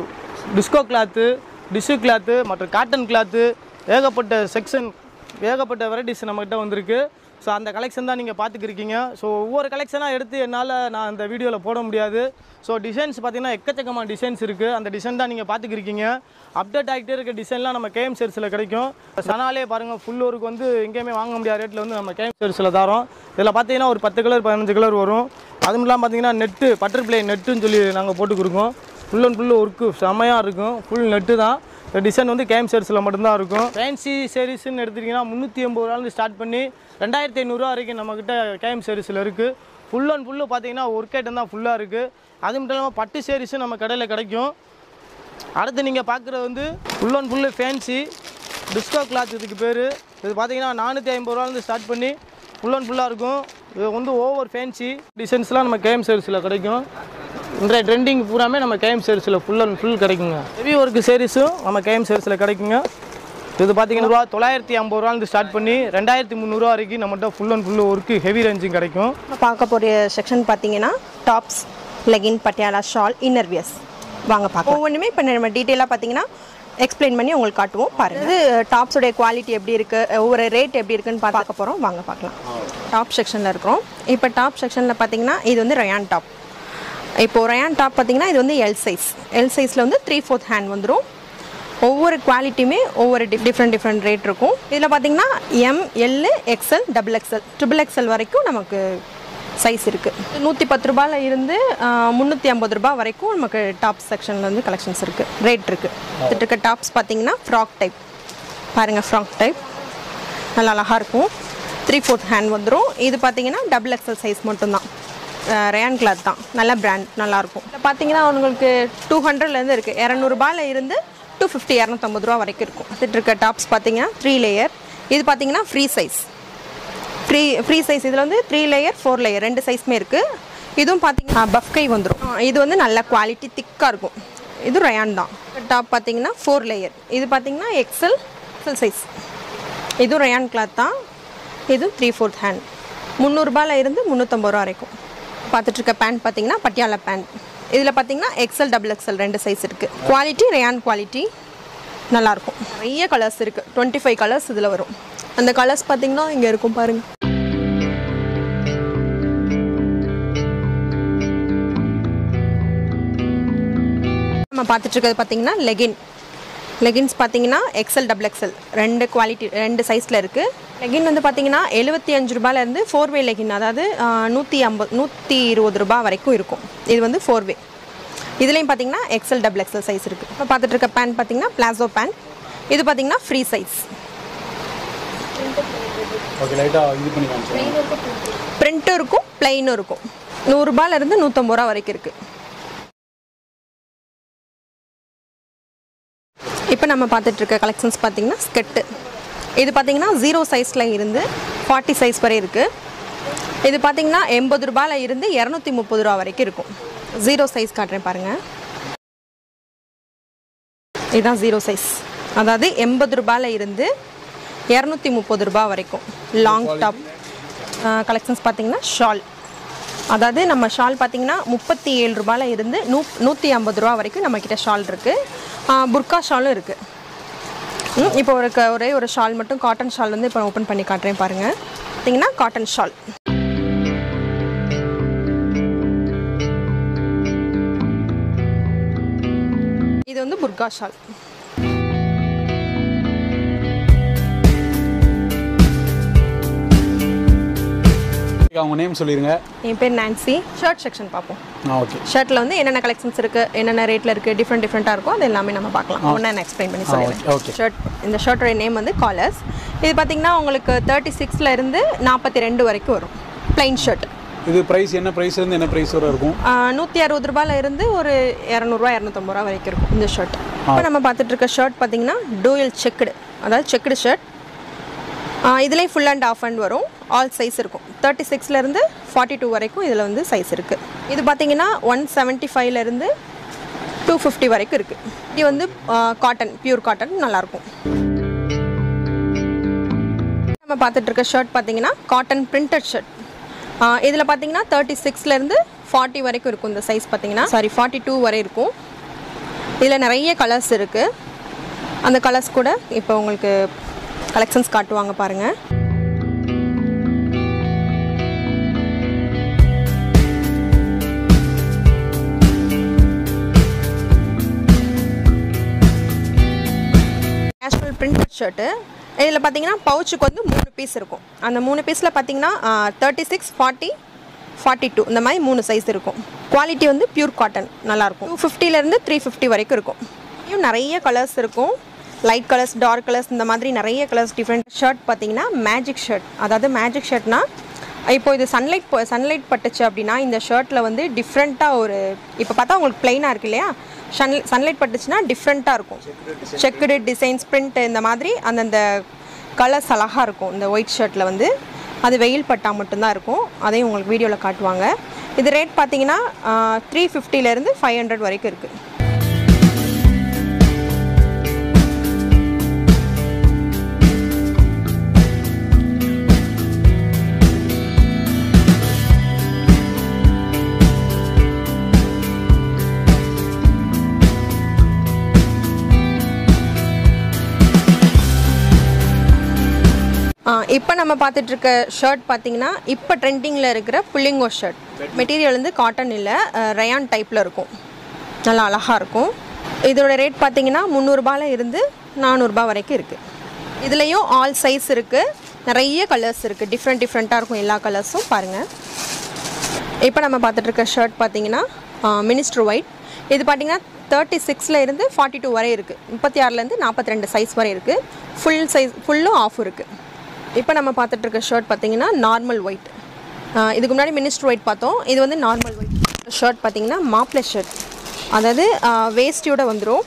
disco cloth, tissue cloth, மற்றும் காட்டன் கிளாத்து, ஏகப்பட்ட செக்ஷன் ஏகப்பட்ட வெரைட்டிஸ் நம்மகிட்ட வந்திருக்கு. ஸோ அந்த கலெக்ஷன் தான் நீங்கள் பார்த்துக்கிருக்கீங்க. ஸோ ஒவ்வொரு கலெக்ஷனாக எடுத்து என்னால் நான் அந்த வீடியோவில் போட முடியாது. ஸோ டிசைன்ஸ் பார்த்திங்கன்னா எக்கச்சக்கமான டிசைன்ஸ் இருக்குது. அந்த டிசைன் தான் நீங்கள் பார்த்துக்கிருக்கீங்க. அப்டேட் ஆகிட்டே இருக்க டிசைன்லாம் நம்ம கேஎம் சேரிஸில் கிடைக்கும். சனாலே பாருங்கள், ஃபுல் ஒர்க்கு வந்து எங்கேயுமே வாங்க முடியாத ரேட்டில் வந்து நம்ம கேஎம் சேரிஸில் தரோம். இதில் பார்த்திங்கன்னா ஒரு பத்து கலர் பதினஞ்சு கலர் வரும். அதுவும் இல்லாமல் பார்த்திங்கன்னா நெட்டு பட்டர்ஃப்ளை நெட்டுன்னு சொல்லி நாங்கள் போட்டு கொடுக்கோம். ஃபுல் அண்ட் ஃபுல் ஒர்க்கு செமையாக இருக்கும், ஃபுல் நெட்டு தான். டிசைன் வந்து கேஎம் சேரிஸில் மட்டும்தான் இருக்கும். ஃபேன்சி சேரீஸ்ன்னு எடுத்துக்கிட்டிங்கன்னா முந்நூற்றி எண்பது ரூபாலேருந்து ஸ்டார்ட் பண்ணி ரெண்டாயிரத்தி ஐநூறுரூவா வரைக்கும் நம்மக்கிட்ட கேஎம் சேரிஸில் இருக்குது. ஃபுல் அண்ட் ஃபுல்லு பார்த்திங்கன்னா ஒர்க் ஐட்டம் தான் ஃபுல்லாக இருக்குது. அது மட்டும் இல்லாமல் பட்டு சேரீஸும் நம்ம கடையில் கிடைக்கும். அடுத்து நீங்கள் பார்க்குறது வந்து full and full fancy disco cloth இதுக்கு பேர். இது பார்த்திங்கன்னா நானூற்றி ஐம்பது ரூபாலேருந்து ஸ்டார்ட் பண்ணி ஃபுல் அண்ட் ஃபுல்லாக இருக்கும். இது வந்து ஓவர் ஃபேன்சி டிசைன்ஸ்லாம் நம்ம கேஎம் சேரிஸில் கிடைக்கும். இன்றைய ட்ரெண்டிங் பூராமே நம்ம கேஎம் சேரிஸில் ஃபுல் அண்ட் ஃபுல் கிடைக்குங்க. ஹெவி ஒர்க்கு சேரீஸும் நம்ம கேஎம் சேரிஸில் கிடைக்குங்க. இது பார்த்திங்கன்னா ரூபா தொள்ளாயிரத்தி ஐம்பது ரூபாலேருந்து ஸ்டார்ட் பண்ணி ரெண்டாயிரத்தி முந்நூறுரூவா வரைக்கும் நம்மகிட்ட full and full work heavy ரேஞ்சும் கிடைக்கும். பார்க்க போகிற செக்ஷன் பார்த்திங்கன்னா tops, legging, Patiala, shawl, inner wears வாங்க பார்க்க. ஒவ்வொன்றுமே இப்போ நம்ம டீட்டெயிலாக பார்த்திங்கன்னா எக்ஸ்பிளைன் பண்ணி உங்களுக்கு காட்டுவோம் பாருங்கள். இது டாப்ஸோடைய குவாலிட்டி எப்படி இருக்குது, ஒவ்வொரு ரேட் எப்படி இருக்குதுன்னு பார்க்க போகிறோம் வாங்க பார்க்கலாம். டாப் செக்ஷனில் இருக்கிறோம். இப்போ டாப் செக்ஷனில் பார்த்திங்கன்னா இது வந்து ரயான் டாப். இப்போ ரயான் டாப் பார்த்திங்கன்னா இது வந்து எல் சைஸ். எல் சைஸில் வந்து த்ரீ ஃபோர்த் ஹேண்ட் வந்துடும். ஒவ்வொரு குவாலிட்டியுமே ஒவ்வொரு டிஃப் டிஃப்ரெண்ட் டிஃப்ரெண்ட் ரேட் இருக்கும். இதில் பார்த்திங்கன்னா M, L, XL, double XL, triple XL வரைக்கும் நமக்கு சைஸ் இருக்குது. நூற்றி பத்து ரூபாயில் இருந்து முந்நூற்றி ஐம்பது ரூபா வரைக்கும் நமக்கு டாப் செக்ஷனில் வந்து கலெக்ஷன்ஸ் இருக்குது, ரேட் இருக்குது. இதில் இருக்க டாப்ஸ் பார்த்திங்கன்னா ஃப்ராக் டைப் பாருங்கள், ஃப்ராக் டைப் நல்லா அழகாக இருக்கும். த்ரீ ஃபோர்த் ஹேண்ட் வந்துடும். இது பார்த்திங்கன்னா டபுள் எக்ஸ்எல் சைஸ் மட்டும்தான், ரயான் கிளாத் தான், நல்ல பிராண்ட், நல்லாயிருக்கும். இப்போ பார்த்தீங்கன்னா அவங்களுக்கு டூ ஹண்ட்ரட்லேருந்து இருக்குது, இரநூறுபாயில் இருந்து டூ ஃபிஃப்டி இரநூத்தம்பது ரூபா வரைக்கும் இருக்கும். வந்துட்டு இருக்க டாப்ஸ் பார்த்தீங்கன்னா த்ரீ லேயர். இது பார்த்தீங்கன்னா free size, free free size. இதில் வந்து த்ரீ லேயர் ஃபோர் லேயர் ரெண்டு சைஸுமே இருக்குது. இதுவும் பார்த்தீங்கன்னா பஃப்கை வந்துடும். இது வந்து நல்ல குவாலிட்டி திக்காக இருக்கும். இது ரயான் தான். டாப் பார்த்தீங்கன்னா ஃபோர் லேயர். இது பார்த்தீங்கன்னா எக்ஸ்எல் எக்ஸ்எல் சைஸ். இதுவும் ரயான் கிளாத் தான். இதுவும் த்ரீ ஃபோர்த் ஹேண்ட். முந்நூறுபாயில் இருந்து முந்நூற்றம்பது ரூபா வரைக்கும். பார்த்துட்டு இருக்க பேண்ட் பார்த்தீங்கன்னா பட்டியாலா பேண்ட். இதில் பார்த்தீங்கன்னா எக்ஸ்எல் டபுள் எக்ஸ்எல் ரெண்டு சைஸ் இருக்குது. குவாலிட்டி ரயான் குவாலிட்டி நல்லாயிருக்கும். நிறைய கலர்ஸ் இருக்குது, டுவெண்ட்டி ஃபைவ் கலர்ஸ் இதில் வரும். அந்த கலர்ஸ் பார்த்தீங்கன்னா இங்கே இருக்கும் பாருங்கள். நம்ம பார்த்துட்டு இருக்கிறது பார்த்தீங்கன்னா லெகின். லெகின்ஸ் பார்த்தீங்கன்னா எக்ஸ்எல் டபுள் எக்ஸ்எல் ரெண்டு குவாலிட்டி ரெண்டு சைஸில் இருக்குது. லெகின் வந்து பார்த்தீங்கன்னா எழுபத்தி அஞ்சு ரூபாயிலேருந்து ஃபோர் வே லெகின், அதாவது நூற்றி ஐம்பது நூற்றி இருபது ரூபா வரைக்கும் இருக்கும். இது வந்து ஃபோர் வே. இதுலேயும் பார்த்தீங்கன்னா எக்ஸ்எல் டபுள் எக்ஸ்எல் சைஸ் இருக்குது. இப்போ பார்த்துட்டு இருக்க பேண்ட் பார்த்தீங்கன்னா பிளாசோ பேண்ட். இது பார்த்தீங்கன்னா ஃப்ரீ சைஸ், பிரிண்ட்டும் இருக்கும் பிளெயினும் இருக்கும். நூறுரூபாயிலேருந்து நூற்றம்பது ரூபா வரைக்கும் இருக்குது. இப்போ நம்ம பார்த்துட்டு இருக்க கலெக்ஷன்ஸ் பார்த்திங்கன்னா ஸ்கெட்டு. இது பார்த்திங்கன்னா ஜீரோ சைஸில் இருந்து ஃபார்ட்டி சைஸ் வரை இருக்குது. இது பார்த்திங்கன்னா எண்பது ரூபாயில் இருந்து இரநூத்தி முப்பது ரூபா வரைக்கும் இருக்கும். ஜீரோ சைஸ் காட்டுறேன் பாருங்கள். இதுதான் ஜீரோ சைஸ், அதாவது எண்பது ரூபாயில் இருந்து இரநூத்தி முப்பது ரூபா வரைக்கும் லாங் டாப் கலெக்ஷன்ஸ். பார்த்திங்கன்னா ஷால், அதாவது நம்ம ஷால் பார்த்திங்கன்னா முப்பத்தி ஏழு ரூபாயில் இருந்து நூ நூற்றி ஐம்பது ரூபா வரைக்கும் நம்மக்கிட்ட ஷால் இருக்குது. புர்கா ஷாலும் இருக்குது. இப்போ ஒரு க ஒரே ஒரு ஷால் மட்டும் காட்டன் ஷால் வந்து இப்போ ஓப்பன் பண்ணி காட்டுறேன் பாருங்கள். பார்த்திங்கன்னா காட்டன் ஷால். வந்து புர்கா ஷால். அவங்க நேம் சொல்லிருங்க. என் பேர் நான்சி. ஷர்ட் செக்ஷன் பாப்போம். ஓகே. ஷர்ட்ல வந்து என்னென்ன கலெக்ஷன்ஸ் இருக்கு, என்னென்ன ரேட்ல இருக்கு, டிஃபரண்ட் டிஃபரண்டா இருக்கும், அது எல்லாமே நம்ம பார்க்கலாம். ஒண்ணா நான் எக்ஸ்பிளைன் பண்ணி சொல்றேன். ஷர்ட் இந்த ஷர்ட்டோட நேம் வந்து காலர்ஸ். இது பாத்தீங்கன்னா உங்களுக்கு முப்பத்தி ஆறுல இருந்து நாற்பத்தி இரண்டு வரைக்கும் வரும். Plain shirt. இது பிரைஸ் என்ன பிரைஸ்ல இருந்து என்ன பிரைஸ் வரை இருக்கும்? நூற்றி அறுபது ரூபாயில இருந்து ஒரு இருநூறு இருநூற்று ஐம்பது ரூபாய் வரைக்கும் இருக்கும் இந்த ஷர்ட். இப்போ நம்ம பார்த்துட்டு இருக்க ஷர்ட் பாத்தீங்கன்னா டூயல் செக்டு, அதாவது செக்டு ஷர்ட். இதுல ஃபுல் அண்ட் ஆஃப் அண்ட் வரும். ஆல் சைஸ் இருக்கும். முப்பத்தி ஆறுல இருந்து நாற்பத்தி இரண்டு வரைக்கும் இதுல வந்து சைஸ் இருக்கு. இது பாத்தீங்கன்னா நூற்றி எழுபத்தி ஐந்துல இருந்து நூற்றி ஐம்பது வரைக்கும் இருக்கு. இது வந்து காட்டன், பியூர் காட்டன், நல்லா இருக்கும். நம்ம பார்த்துட்டு இருக்க ஷர்ட் பாத்தீங்கன்னா காட்டன் பிரிண்டட் ஷர்ட். இதில் பார்த்தீங்கன்னா தேர்ட்டி சிக்ஸ்ல இருந்து ஃபார்ட்டி வரைக்கும் இருக்கும். இந்த சைஸ் பார்த்தீங்கன்னா சாரி ஃபார்ட்டி டூ வரை இருக்கும். இதில் நிறைய கலர்ஸ் இருக்குது. அந்த கலர்ஸ் கூட இப்போ உங்களுக்கு கலெக்ஷன்ஸ் காட்டுவாங்க பாருங்கள். National printed shirt. இதில் பார்த்தீங்கன்னா பவுச்சுக்கு வந்து மூணு பீஸ் இருக்கும். அந்த மூணு பீஸில் பார்த்தீங்கன்னா thirty six forty forty two இந்த மாதிரி மூணு சைஸ் இருக்கும். குவாலிட்டி வந்து பியூர் காட்டன், நல்லாயிருக்கும். டூ ஃபிஃப்டிலேருந்து த்ரீ ஃபிஃப்டி வரைக்கும் இருக்கும். இன்னும் நிறைய கலர்ஸ் இருக்கும். லைட் கலர்ஸ், டார்க் கலர்ஸ், இந்த மாதிரி நிறைய கலர்ஸ் டிஃப்ரெண்ட். ஷர்ட் பார்த்தீங்கன்னா மேஜிக் ஷர்ட். அதாவது மேஜிக் ஷர்ட்னா இப்போ இது சன்லைட் சன்லைட் பட்டுச்சு அப்படின்னா இந்த ஷர்ட்டில் வந்து டிஃப்ரெண்ட்டாக ஒரு இப்போ பார்த்தா உங்களுக்கு பிளைனாக இருக்கு இல்லையா, சன் சன்லைட் பட்டுச்சுன்னா டிஃப்ரெண்ட்டாக இருக்கும். செக்குடு டிசைன்ஸ், பிரிண்ட், இந்த மாதிரி அந்தந்த கலர்ஸ் அழகாக இருக்கும். இந்த ஒயிட் ஷர்ட்டில் வந்து அது வெயில் பட்டால் மட்டும்தான் இருக்கும். அதையும் உங்களுக்கு வீடியோவில் காட்டுவாங்க. இது ரேட் பார்த்தீங்கன்னா த்ரீ ஃபிஃப்டிலேருந்து ஃபைவ் ஹண்ட்ரட் வரைக்கும் இருக்குது. இப்போ நம்ம பார்த்துட்டு இருக்க ஷர்ட் பார்த்தீங்கன்னா இப்போ ட்ரெண்டிங்கில் இருக்கிற புல்லிங்கோ ஷர்ட். மெட்டீரியல் வந்து காட்டன் இல்லை, ரயான் டைப்பில் இருக்கும். நல்லா அழகாக இருக்கும். இதோட ரேட் பார்த்தீங்கன்னா முந்நூறுபால இருந்து நானூறுபா வரைக்கும் இருக்குது. இதுலேயும் ஆல் சைஸ் இருக்குது. நிறைய கலர்ஸ் இருக்குது. டிஃப்ரெண்ட் டிஃப்ரெண்ட்டாக இருக்கும். எல்லா கலர்ஸும் பாருங்கள். இப்போ நம்ம பார்த்துட்டு இருக்க ஷர்ட் பார்த்தீங்கன்னா மினிஸ்டர் ஒயிட். இது பார்த்தீங்கன்னா தேர்ட்டி சிக்ஸில் இருந்து ஃபார்ட்டி டூ வரை இருக்குது. முப்பத்தி ஆறுலேருந்து நாற்பத்தி ரெண்டு சைஸ் வரை இருக்குது. ஃபுல் சைஸ் ஃபுல்லும் ஆஃப் இருக்குது. இப்போ நம்ம பார்த்துட்டு இருக்க ஷர்ட் பார்த்தீங்கன்னா நார்மல் ஒயிட். இதுக்கு முன்னாடி மினிஸ்டர் ஒயிட் பார்த்தோம். இது வந்து நார்மல் ஒயிட் ஷர்ட். பார்த்தீங்கன்னா மாப்ள ஷர்ட், அதாவது வேஸ்டியோட வந்துடும்.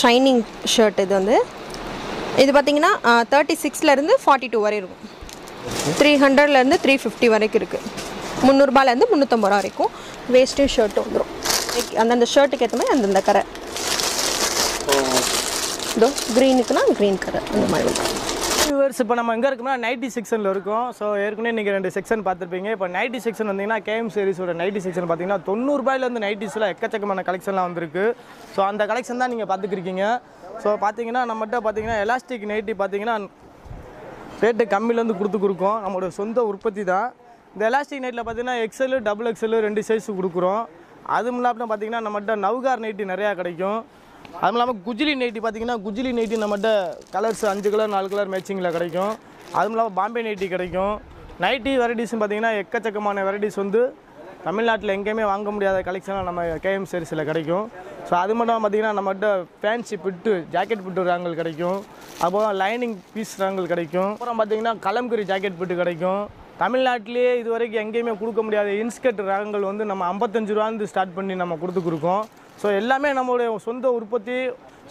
Shining shirt. இது வந்து இது பார்த்தீங்கன்னா தேர்ட்டி சிக்ஸ்லேருந்து ஃபார்ட்டி டூ வரை இருக்கும். த்ரீ ஹண்ட்ரட்லேருந்து த்ரீ ஃபிஃப்டி வரைக்கும் இருக்குது. முந்நூறுபாலேருந்து முந்நூற்றம்பது ரூபா வரைக்கும் வேஸ்ட்டும் ஷர்ட்டும் வந்துடும். அந்தந்த ஷர்ட்டுக்கு ஏற்ற மாதிரி அந்தந்த கரை. இதோ க்ரீனுக்குன்னா க்ரீன் கரை, அந்த மாதிரி வந்துடும். இப்போ நம்ம எங்கே இருக்கோம்னா நைட்டி செக்ஷனில் இருக்கும். ஸோ ஏற்கனவே நீங்கள் ரெண்டு செக்ஷன் பார்த்துருப்பீங்க. இப்போ நைட்டி செக்ஷன் வந்தீங்கன்னா கேஎம் சீரிஸோட நைட்டி செக்ஷன் பார்த்தீங்கன்னா தொண்ணூறுபாயிலேருந்து நைட்டிஸில் எக்கச்சக்கமான கலெக்ஷன்லாம் வந்திருக்கு. ஸோ அந்த கலெக்ஷன் தான் நீங்கள் பார்த்துக்கிருக்கீங்க. ஸோ பார்த்தீங்கன்னா நம்மகிட்ட பார்த்தீங்கன்னா எலாஸ்டிக் நைட்டி பார்த்தீங்கன்னா ரேட்டு கம்மியிலேருந்து கொடுத்துருக்கோம். நம்மளோட சொந்த உற்பத்தி தான் இந்த எலாஸ்டிக் நைட்டில் பார்த்தீங்கன்னா எக்ஸ்எல், டபுள் எக்ஸ்எல் ரெண்டு சைஸ் கொடுக்குறோம். அதுவும் இல்லாமல் பார்த்தீங்கன்னா நம்மகிட்ட நவ்கார் நைட்டி நிறையா கிடைக்கும். அதுவும் இல்லாமல் குஜிலி நைட்டி பார்த்தீங்கன்னா குஜிலி நைட்டி நம்மகிட்ட கலர்ஸ் அஞ்சு கலர் நாலு கலர் மேட்சிங்கில் கிடைக்கும். அதுவும் இல்லாமல் பாம்பே நைட்டி கிடைக்கும். நைட்டி வெரைட்டிஸ்ன்னு பார்த்தீங்கன்னா எக்கச்சக்கமான வெரைட்டிஸ் வந்து தமிழ்நாட்டில் எங்கேயுமே வாங்க முடியாத கலெக்ஷனாக நம்ம கேஎம் சீரிஸில் கிடைக்கும். ஸோ அது மட்டும் பார்த்திங்கன்னா நம்மகிட்ட ஃபேன்சி பிட்டு, ஜாக்கெட் பிட்டு ரேங்கல் கிடைக்கும். அப்புறம் லைனிங் பீஸ் ரேங்கல் கிடைக்கும். அப்புறம் பார்த்திங்கன்னா கலம்கரி ஜாக்கெட் பிட்டு கிடைக்கும். தமிழ்நாட்டிலே இது வரைக்கும் எங்கேயுமே கொடுக்க முடியாத இன்ஸ்கர்ட் ரேங்கல் வந்து நம்ம ஐம்பத்தஞ்சு ரூபாந்து ஸ்டார்ட் பண்ணி நம்ம கொடுத்துக்குருக்கோம். ஸோ எல்லாமே நம்மளுடைய சொந்த உற்பத்தி.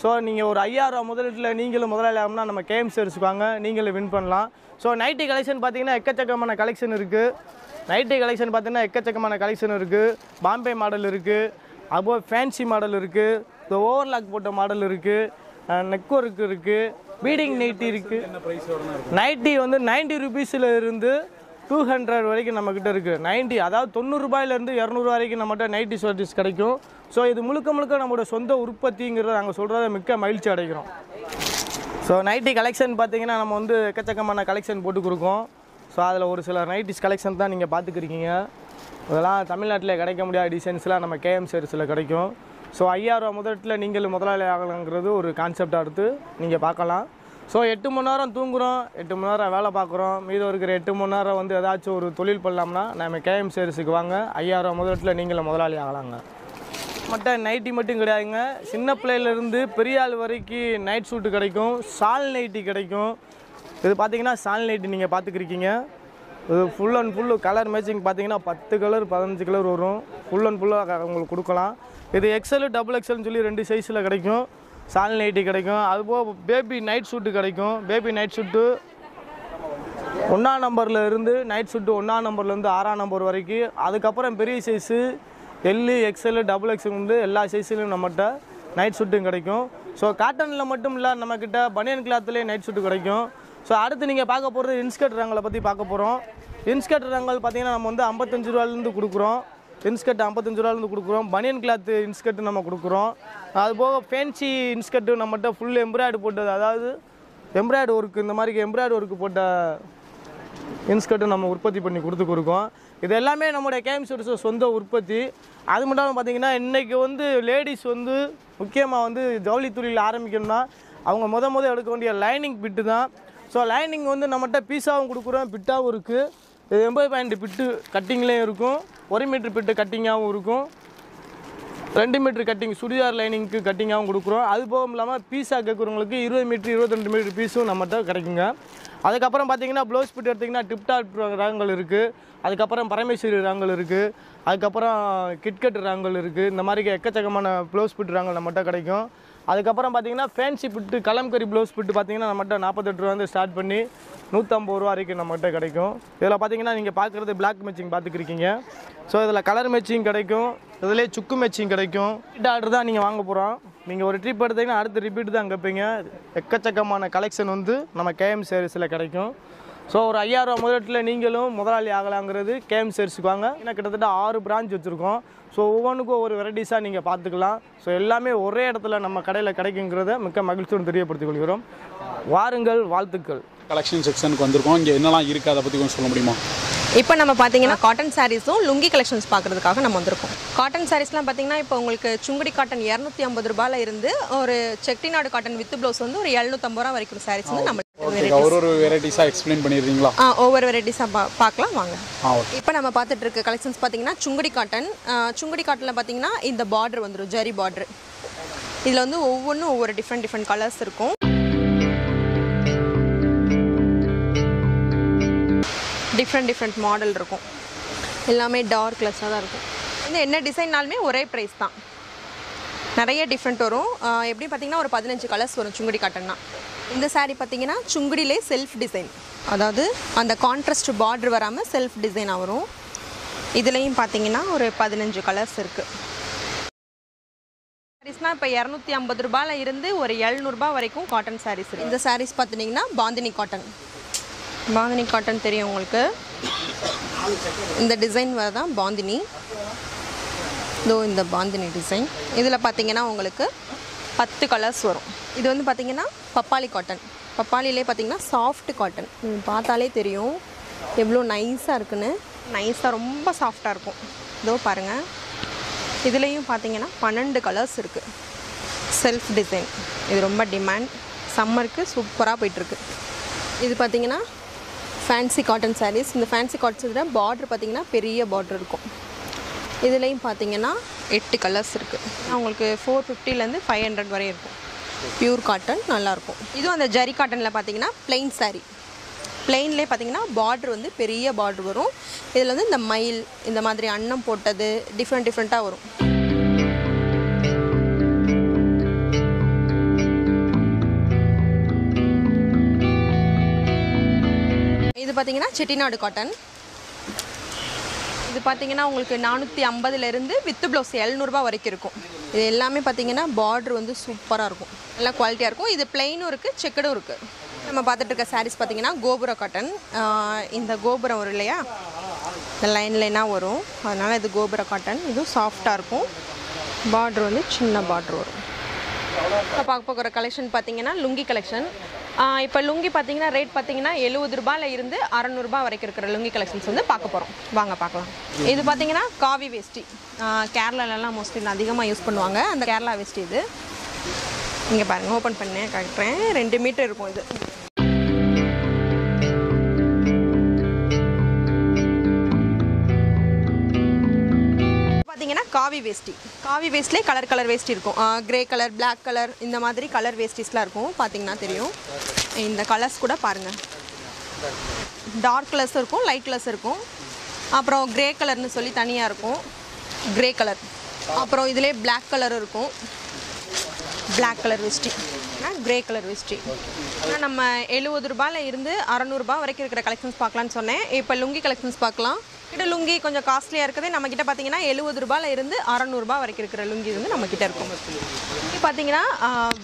ஸோ நீங்கள் ஒரு ஐயாயிரம் ரூபா முதலீட்டில் நீங்களும் முதலாளி ஆகும்னா நம்ம கேஎம் சீரிஸ் வாங்க, நீங்களும் வின் பண்ணலாம். ஸோ நைட்டி கலெக்ஷன் பார்த்திங்கன்னா எக்கச்சக்கமான கலெக்ஷன் இருக்குது. நைட்டி கலெக்ஷன் பார்த்திங்கன்னா எக்கச்சக்கமான கலெக்ஷன் இருக்குது. பாம்பே மாடல் இருக்குது. அப்புறம் ஃபேன்சி மாடல் இருக்குது. இந்த ஓவர்லாக் போட்ட மாடல் இருக்குது. நெக் ஒர்க் இருக்குது. பீடிங் நைட்டி இருக்குது. நைட்டி வந்து நைன்ட்டி ருபீஸில் இருந்து டூ ஹண்ட்ரட் வரைக்கும் நம்மக்கிட்ட இருக்குது. நைன்ட்டி அதாவது தொண்ணூறுபாயிலேருந்து இரநூறுவா வரைக்கும் நம்மகிட்ட நைட்டி ஷர்ட்ஸ் கிடைக்கும். ஸோ இது முழுக்க முழுக்க நம்மளோட சொந்த உற்பத்திங்கிறத நாங்கள் சொல்கிறத மிக்க மகிழ்ச்சி அடைக்கிறோம். ஸோ நைட்டி கலெக்ஷன் பார்த்திங்கன்னா நம்ம வந்து எக்கச்சக்கமான கலெக்ஷன் போட்டு கொடுக்கோம். ஸோ அதில் ஒரு சில நைட்டிஸ் கலெக்ஷன் தான் நீங்கள் பார்த்துக்கிருக்கீங்க. அதெல்லாம் தமிழ்நாட்டில் கிடைக்க முடியாத டிசைன்ஸ்லாம் நம்ம கேஎம் சீரிஸில் கிடைக்கும். सो ஐயாயிரம் முதல்ல நீங்கள் முதலாளி ஆகலாம்ங்கிறது ஒரு கான்செப்ட் அடுத்து நீங்க பார்க்கலாம் सो எட்டு மணி நேரம் தூங்குறோம் எட்டு மணி நேரம் வேலை பார்க்குறோம் மீதம் இருக்கிற எட்டு மணி நேரம் வந்து ஏதாச்சும் ஒரு தொழில் பண்ணலாம்னா நாம கேஎம் சீரிஸ்க்கு வாங்க ஐயாயிரம் முதல்ல நீங்கள் முதலாளி ஆகலாம்ங்க मट नईटी मट क्याल वरी नईट सूट कईटी कल नईटी पातक्री full and full colour matching पाती पत् कलर पदनज कलर वो फुल अंड फुल को एक्सल डबल एक्सल रेंडु सैस काल नईटी कभी नईट सूट केबी नईट सूट ओना नंबर नईट सूट ओना नंबर आरा नंबर वरी other size L XL double XL L सैसल नम्बर नईट सूटू कॉटन मटम नमक बनियन क्लात नईट सूट कहीं पाकपो इनस्कर्ट रंग पी पाकपर इनस्कर्ट रंग पाती नम्बर कुछ इनस्कर्ट रूपा बनियन क्लात इनस्कर्ट नम्बर अब fancy inskirt number full embroidery embroidery work इतमी एम्ब्रायडरी वर्क इनस्कर्ट नम्बर उत्पत्ति पड़ी कुछ इतमें नम्बर के एम सीरीस उत्पत्ति अद मटाल पाती इनकी वो लेडीस वो मुख्यमंत्री जवली तुरी आरमिका अगर मोद मोदी लाइनिंग पिटा सो लाइनिंग वो नम्बर पीसा को पिटा एण् पिट कटिंग और मीटर पिट कटिंग रे metre cutting churidar lining cutting अदाम पीसा केक इवे मीटर इवती मीटर पीसूँ नम्बर क अदको पाती ब्लौस पिट टिप्टाप रंगल अदक परमेश्वरी रंगल अदकट रंगल इतमी एक्चकान ब्लौस पिट रंगल नम्बर कदम पाती फैंसी पिट कलमकारी ब्लौस पिट पाती नम्बर नापत्तर स्टार्ट पड़ी नूत्र वरी नम्बर कहीं पाक ब्लैक मैचिंग पातक्री सो कलर मैचिंग कुक मैचिंग आर्डर दा नहीं नहीं और ट्रिप अड़ रिपीट अगे एक्चकान कलेक्शन वो नम केएम सीरीस कईयर मुद्दे नहीं आगला केएम सीरीस कट आर ब्रांच वो सो ओवर वेरटीसा नहीं पाकल वर इतना नम कड़े कम महिच्चों वारंगल वाल्तुक्कल कलेक्शन सेक्शन पता இப்போ நம்ம பாத்தீங்கன்னா காட்டன் சாரீஸும் லுங்கி கலெக்ஷன்ஸ் பார்க்கிறதுக்காக நம்ம வந்திருக்கோம். காட்டன் சாரீஸ்லாம் பாத்தீங்கன்னா இப்போ உங்களுக்கு சுங்குடி காட்டன் இருநூற்று ஐம்பது ரூபாயில இருந்து ஒரு செட்டிநாடு காட்டன் வித் ப்ளவுஸ் வந்து ஒரு எழுநூற்று ஐம்பது ரூபாய் வரைக்கும் சாரீஸ் வந்து நம்ம வெரைட்டிஸ் ஒவ்வொரு வெரைட்டிஸா எக்ஸ்பிளைன் பண்ணிடுறீங்களா? ஆ ஒவ்வொரு வெரைட்டிஸா பார்க்கலாம் வாங்க. இப்போ நம்ம பார்த்துட்டு இருக்க கலெக்ஷன்ஸ் பாத்தீங்கன்னா சுங்குடி காட்டன் சுங்குடி காட்டன்ல பாத்தீங்கன்னா இந்த border வந்துரும் ஜரி border. இதுல வந்து ஒவ்வொண்ணு ஒவ்வொரு டிஃபரண்ட் டிஃபரண்ட் கலர்ஸ் இருக்கும். डिफ्रेंट डिफ्रेंट मॉडल एलिए डार्कसा डिसेनाल प्राइस नया डिफ्रेंट वो एपी पाती पद कलर्स वो चुंगड़ी काटन इत सारी पाती चुंगड़े सेल्फ डिसेन अंत कॉन्ट्रास्ट बॉर्डर वराम सेल्फ डिसेना वो इतम पाती पद कलर्स सारीसा इरूती ஐம்பது रूपाली और எழுநூறு वरीक काटन सारीस इत सारी पाती बांदिनी काटन बांदिनी काटन इत डिसेन वह बांदिनी दो इत बांदिनी डिसेन इला पाती पत्तु कलर्स वो इतनी पाती पपाली काटन पपाली पाती सॉफ्ट काटन पाताले एव्वलो नाइसा नाइसा रोम्ब सॉफ्टा इो पारेंगा इतलेयुम पाती பன்னிரண்டு कलर्स सेल्फ डिसेन इत रोम्ब डिमांड सम्मरुक्कु सूपरा पोयिट्टु इदु पातींगना फैंसी काटन सारीस इन फैंसी काटन बॉर्डर पाती बॉर्डर इतम पाती eight colours four fifty five hundred वर प्यूर काटन नल्ला इतना जरी काटन पाती प्लेन सारी प्लेन पाती बॉर्डर वो परिया बॉर्डर वो इतना मईल इतमी अन्नम पोट्टदु डिफरेंट डिफरेंटा वो இது பாத்தீங்கன்னா செட்டிநாடு காட்டன் இது பாத்தீங்கன்னா உங்களுக்கு நானூற்று ஐம்பது ல இருந்து வித் ப்ளவுஸ் எழுநூறு ரூபாய் வரைக்கும் இருக்கும். இது எல்லாமே பாத்தீங்கன்னா border வந்து சூப்பரா இருக்கும். நல்ல குவாலிட்டியா இருக்கும். இது plain இருக்கு, checked இருக்கு. நம்ம பாத்துட்டு இருக்க sarees பாத்தீங்கன்னா கோபுர காட்டன். இந்த கோபுரம் ஒரு இல்லையா? இந்த லைன் லைனா வரும். அதனால இது கோபுர காட்டன். இது சாஃப்ட்டா இருக்கும். border வந்து சின்ன border வரும். பாக்க போற கலெக்ஷன் பாத்தீங்கன்னா லுங்கி கலெக்ஷன் இப்போ லுங்கி பாத்தீங்கன்னா ரேட் பாத்தீங்கன்னா எழுபது ரூபாயில இருந்து அறுநூறு ரூபாய் வரைக்கும் இருக்கிற லுங்கி கலெக்ஷன்ஸ் வந்து பார்க்க போறோம். வாங்க பார்க்கலாம். இது பாத்தீங்கன்னா காவி வேஷ்டி. கேரளால எல்லாம் மோஸ்ட்லி அதிகமா யூஸ் பண்ணுவாங்க அந்த கேரளா வேஷ்டி. இது இங்க பாருங்க, ஓபன் பண்ணி காட்டுறேன். ரெண்டு மீட்டர் இருக்கும் இது. कावी वेस्टी कावी वेस्टले कलर कलर वेस्टी ग्रे कलर ब्लैक कलर इंदा मादरी कलर वेस्टीसला इरुक्कुम. पातिंगना तेरियुम इंदा कलर्स कूड पारुंगा. डार्क कलर्स इरुक्कुम, लाइट कलर्स इरुक्कुम, अप्परम ग्रे कलरनु सोल्ली तनिया इरुक्कुम. ग्रे कलर अप्परम इदिले ब्लैक कलर इरुक्कुम. ब्लैक कलर वेस्टी ग्रे कलर वेस्टी नम्म எழுபது ரூபாயில இருந்து அறுநூறு ரூபாய் வரைக்கும் இருக்கிற கலெக்ஷன்ஸ் பார்க்கலாம்னு சொன்னேன். இப்போ லுங்கி கலெக்ஷன்ஸ் பார்க்கலாம். கிட்ட லுங்கி கொஞ்சம் காஸ்ட்லியா இருக்குது. நம்ம கிட்ட பாத்தீங்கன்னா எழுபது ரூபாயில இருந்து அறுநூறு ரூபாய் வரைக்கும் இருக்கிற லுங்கி வந்து நம்ம கிட்ட இருக்கும். இது பாத்தீங்கன்னா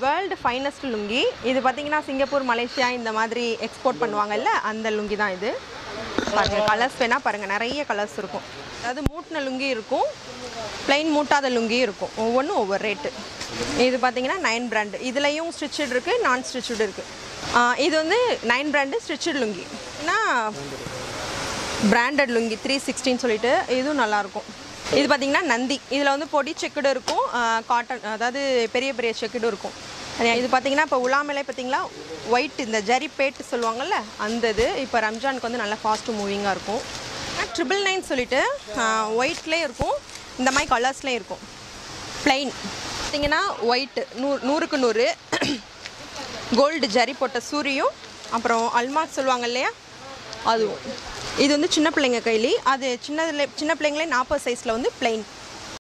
வேர்ல்ட் ஃபைனஸ்ட் லுங்கி. இது பாத்தீங்கன்னா சிங்கப்பூர் மலேசியா இந்த மாதிரி எக்ஸ்போர்ட் பண்ணுவாங்க இல்ல, அந்த லுங்கி தான் இது. பாருங்க கலர்ஸ் வேணா பாருங்க, நிறைய கலர்ஸ் இருக்கும். அதாவது மூட்டன லுங்கி இருக்கும், பிளைன் மூட்டாத லுங்கி இருக்கும். ஒவ்வொன்னும் ஒவ்வொரு ரேட். இது பாத்தீங்கன்னா நைன் பிராண்ட். இதுலயும் ஸ்டிச்சட் இருக்கு, நான் ஸ்டிச்சட் இருக்கு. இது வந்து நைன் பிராண்ட் ஸ்டிச்சட் லுங்கி. ஏன்னா ब्रांडेड लुंगी த்ரீ சிக்ஸ்டீன் சொல்லிட்டு இதுவும் நல்லா இருக்கும். இது பாத்தீங்கன்னா நந்தி. இதுல வந்து பொடி செக்குடு இருக்கும், காட்டன் அதாவது பெரிய பெரிய செக்குடு இருக்கும். இது பாத்தீங்கன்னா இப்ப உலாமலை பாத்தீங்களா ஒயிட் இந்த ஜரி பேட் சொல்வாங்கல்ல அந்த இது. இப்ப ரம்ஜானுக்கு வந்து நல்லா ஃபாஸ்ட் மூவிங்கா இருக்கும். நைன் நைன் நைன் சொல்லிட்டு ஒயிட்லயே இருக்கும், இந்த மாதிரி கலர்ஸ்லயே இருக்கும். ப்ளைன் பாத்தீங்கன்னா ஒயிட் நூறுக்கு நூறு கோல்டு ஜரி போட்ட சூரியும் அப்புறம் அல்மாக் சொல்வாங்க இல்லையா அதுவும். இது வந்து சின்ன பிள்ளைங்க கைலி அது சின்னதுல சின்ன பிள்ளைங்களே நாற்பது சைஸ்ல வந்து பிளைன்.